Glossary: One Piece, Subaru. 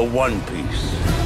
the One Piece.